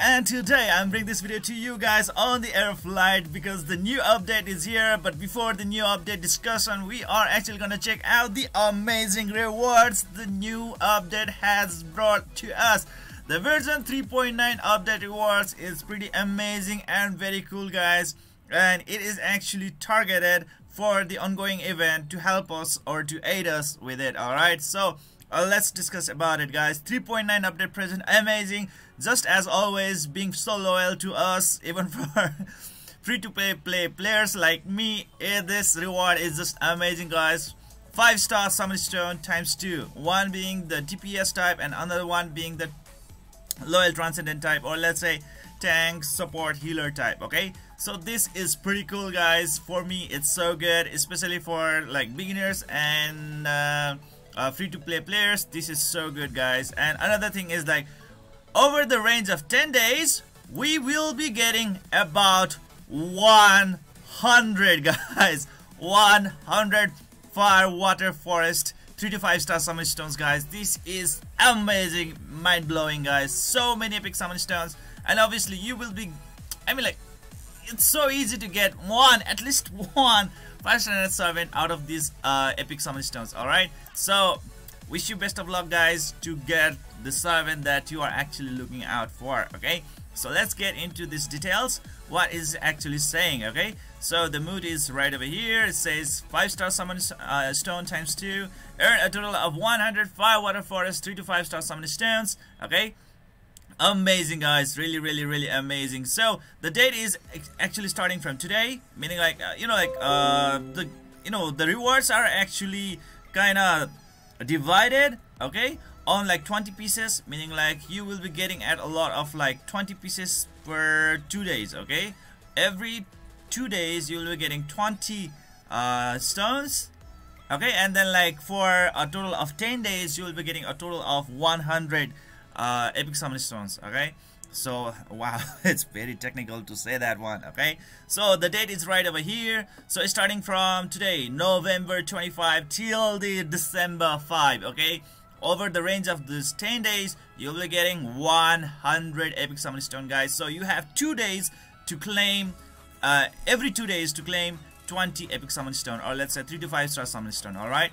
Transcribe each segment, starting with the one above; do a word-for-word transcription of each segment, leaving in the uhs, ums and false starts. And today I'm bringing this video to you guys on the Heir of Light because the new update is here. But before the new update discussion, we are actually gonna check out the amazing rewards the new update has brought to us. The version three point nine update rewards is pretty amazing and very cool, guys, and it is actually targeted for the ongoing event to help us or to aid us with it. Alright, so Uh, let's discuss about it, guys. three point nine update present, amazing, just as always, being so loyal to us, even for free to play play players like me. Eh, this reward is just amazing, guys. Five star summon stone times two, one being the D P S type and another one being the loyal transcendent type, or let's say tank support healer type. Okay, so this is pretty cool, guys. For me, it's so good, especially for like beginners and uh, Uh, free to play players. This is so good, guys. And another thing is, like, over the range of ten days we will be getting about one hundred, guys, one hundred fire, water, forest, three to five star summon stones, guys. This is amazing, mind-blowing, guys. So many epic summon stones, and obviously you will be, I mean, like, it's so easy to get one, at least one five star servant out of these uh, epic summon stones. Alright, so wish you best of luck, guys, to get the servant that you are actually looking out for. Okay, so let's get into these details, what is actually saying. Okay, so the mood is right over here. It says five star summon uh, stone times two, earn a total of one hundred fire, water, forest, three to five star summon stones. Okay, amazing, guys, really really really amazing. So the date is actually starting from today, meaning like uh, you know like uh the you know the rewards are actually kind of divided, okay, on like twenty pieces, meaning like you will be getting at a lot of like twenty pieces per two days. Okay, every two days you will be getting twenty uh stones. Okay, and then like for a total of ten days you will be getting a total of one hundred Uh, epic summon stones. Okay, so wow, it's very technical to say that one. Okay, so the date is right over here. So it's starting from today, November twenty-fifth till the December fifth. Okay, over the range of these ten days you'll be getting one hundred epic summon stone, guys. So you have two days to claim, uh, every two days to claim twenty epic summon stone, or let's say three to five star summon stone. All right.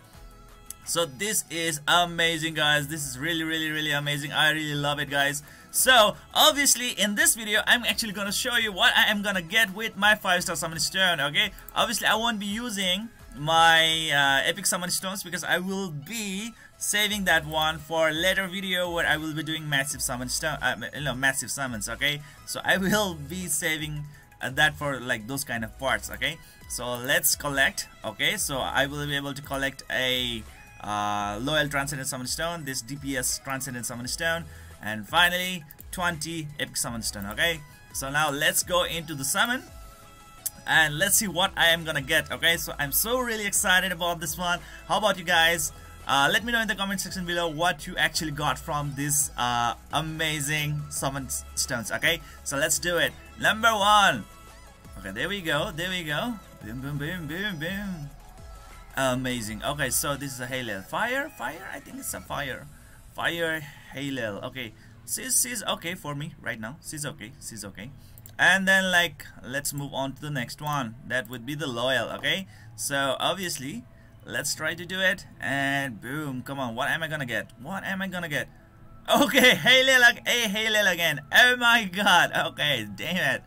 So this is amazing, guys. This is really really really amazing. I really love it, guys. So obviously in this video I'm actually gonna show you what I am gonna get with my five star summon stone. Okay, obviously I won't be using my uh, epic summon stones because I will be saving that one for later video where I will be doing massive summon stone, uh, you know, massive summons. Okay, so I will be saving uh, that for like those kind of parts. Okay, so let's collect. Okay, so I will be able to collect a Uh, loyal transcendent summon stone, this D P S transcendent summon stone, and finally twenty epic summon stone. Okay, so now let's go into the summon and let's see what I am gonna get. Okay, so I'm so really excited about this one. How about you guys? Uh, let me know in the comment section below what you actually got from this uh, amazing summon stones. Okay, so let's do it. Number one. Okay, there we go, there we go. Boom boom boom boom boom. Amazing. Okay, so this is a Halel. Fire? Fire? I think it's a fire. Fire Halel. Okay. She's, she's okay for me right now. She's okay. She's okay. And then like, let's move on to the next one. That would be the Loyal. Okay. So obviously, let's try to do it. And boom. Come on. What am I gonna get? What am I gonna get? Okay. Halel. Hey, Halel again. Oh my god. Okay. Damn it.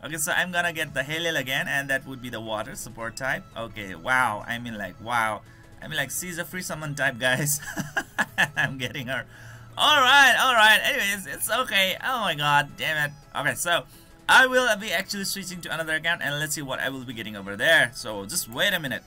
Okay, so I'm gonna get the Halel again, and that would be the water support type. Okay, wow, I mean like wow, I mean like Caesar free summon type, guys. I'm getting her. Alright, alright, anyways, it's okay. Oh my god, damn it. Okay, so I will be actually switching to another account and let's see what I will be getting over there. So just wait a minute.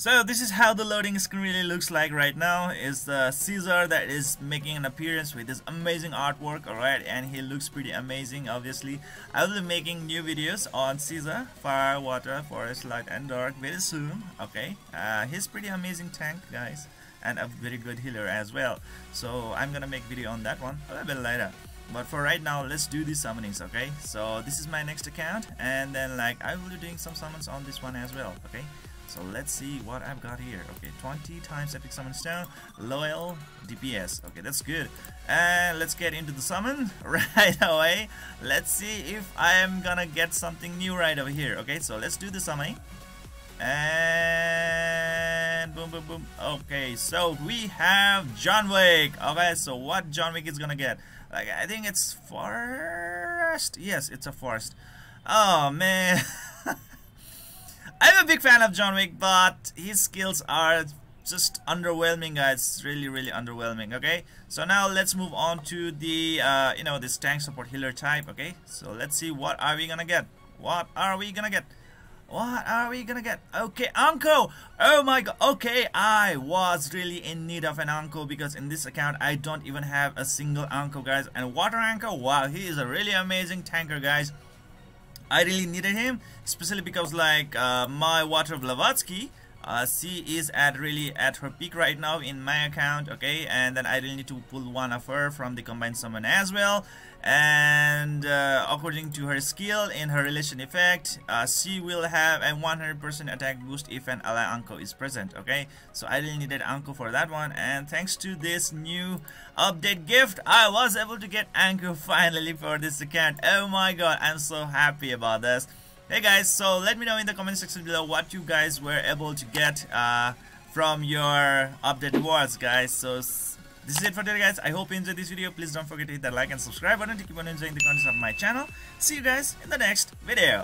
So this is how the loading screen really looks like right now. It's the Caesar that is making an appearance with this amazing artwork. Alright, and he looks pretty amazing. Obviously I will be making new videos on Caesar, fire, water, forest, light and dark very soon. Okay, uh, he's pretty amazing tank, guys, and a very good healer as well. So I'm gonna make video on that one a little bit later, but for right now let's do these summonings. Okay, so this is my next account, and then like I will be doing some summons on this one as well. Okay, So let's see what I've got here. Okay, twenty times epic summon stone, loyal D P S. Okay, that's good. And let's get into the summon right away. Let's see if I am gonna get something new right over here. Okay, so let's do the summon. And boom, boom, boom. Okay, so we have John Wick. Okay, so what John Wick is gonna get? Like, I think it's forest. Yes, it's a forest. Oh man. I'm a big fan of John Wick, but his skills are just underwhelming, guys. Really, really underwhelming. Okay, so now let's move on to the uh, you know, this tank support healer type. Okay, so let's see what are we gonna get. What are we gonna get? What are we gonna get? Okay, Anko! Oh my god, okay, I was really in need of an Anko because in this account I don't even have a single Anko, guys. And Water Anko, wow, he is a really amazing tanker, guys. I really needed him, especially because like uh, my Water Blavatsky, uh, she is at really at her peak right now in my account, okay? And then I really need to pull one of her from the combined summon as well. And uh, according to her skill in her relation effect, uh, she will have a one hundred percent attack boost if an ally Anko is present. Okay, so I really needed Anko for that one, and thanks to this new update gift I was able to get Anko finally for this account. Oh my god, I'm so happy about this. Hey guys, so let me know in the comment section below what you guys were able to get uh, from your update rewards, guys. So this is it for today, guys. I hope you enjoyed this video. Please don't forget to hit that like and subscribe button to keep on enjoying the contents of my channel. See you guys in the next video.